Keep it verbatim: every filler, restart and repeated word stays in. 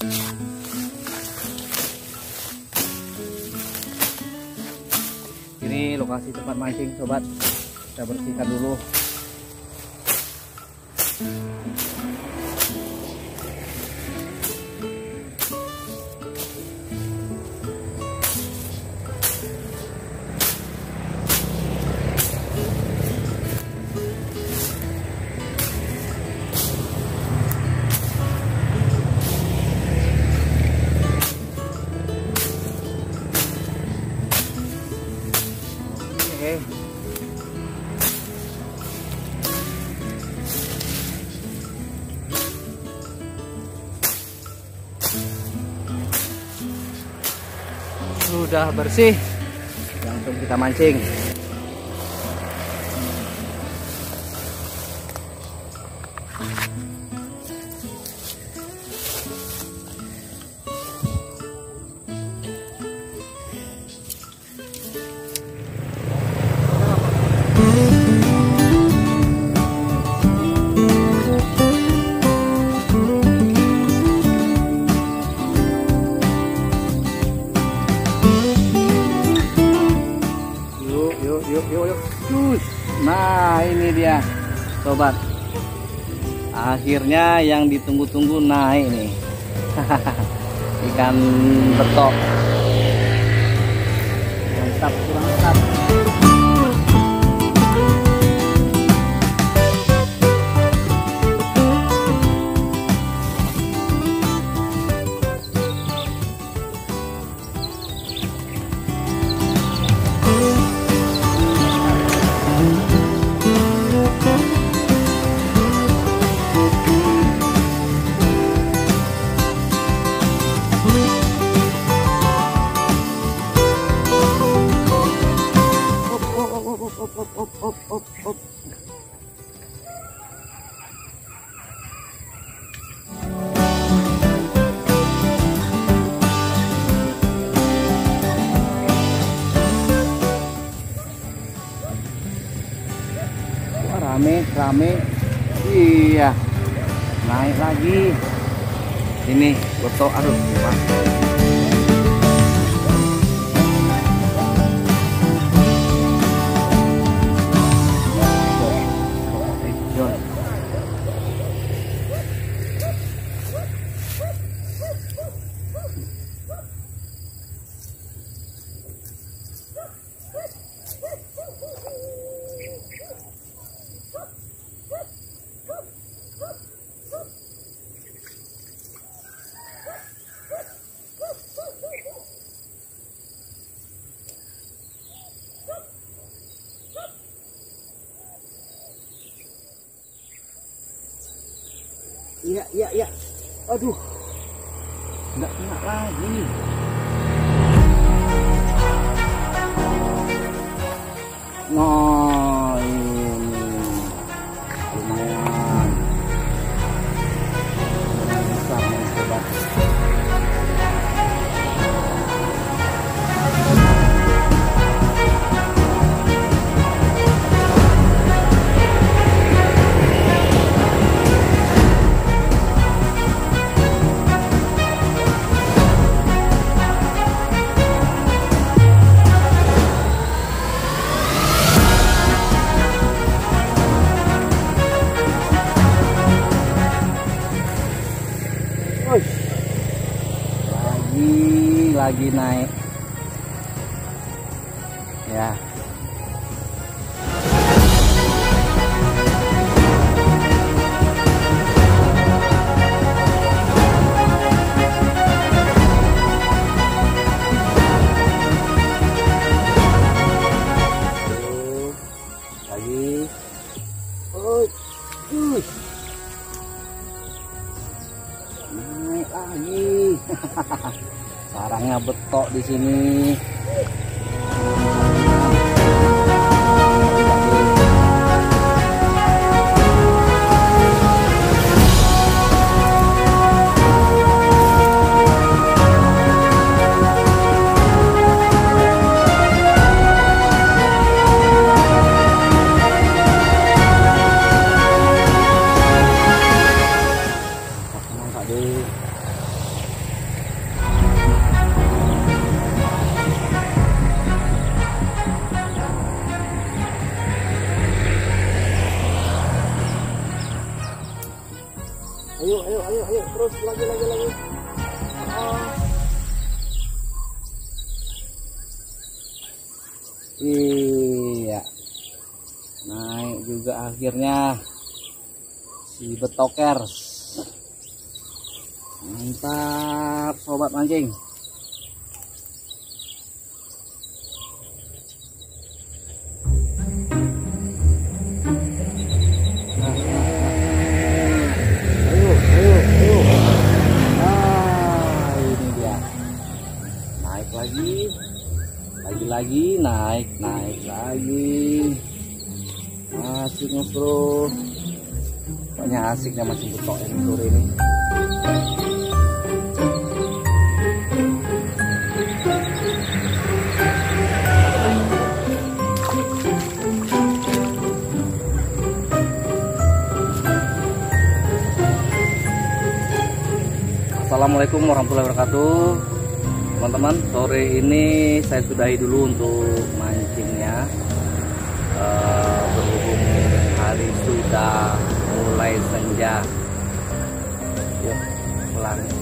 Ini lokasi tempat mancing, sobat. Kita bersihkan dulu. Sudah bersih, langsung kita mancing. Nah, ini dia, sobat. Akhirnya yang ditunggu-tunggu naik nih. Ikan betok. Mantap, mantap. Rame, rame, iya, naik lagi. Ini betok, aduh, mas. Iya, iya, iya. Aduh. Enggak kena lagi. No, ini. Lumayan. Besar nih, sobat. Lagi naik ya. Tuh, lagi oh tuh. Naik lagi. Sarangnya betok di sini. lagi lagi lagi. Oh. Iya. Naik juga akhirnya si betokers. Mantap sobat mancing. Lagi naik naik lagi, masih ngebro, banyak asiknya masih betok ini sore ini. Assalamualaikum warahmatullahi wabarakatuh. Teman-teman, sore ini saya sudahi dulu untuk mancingnya. E, berhubung hari sudah mulai senja, yuk pulang.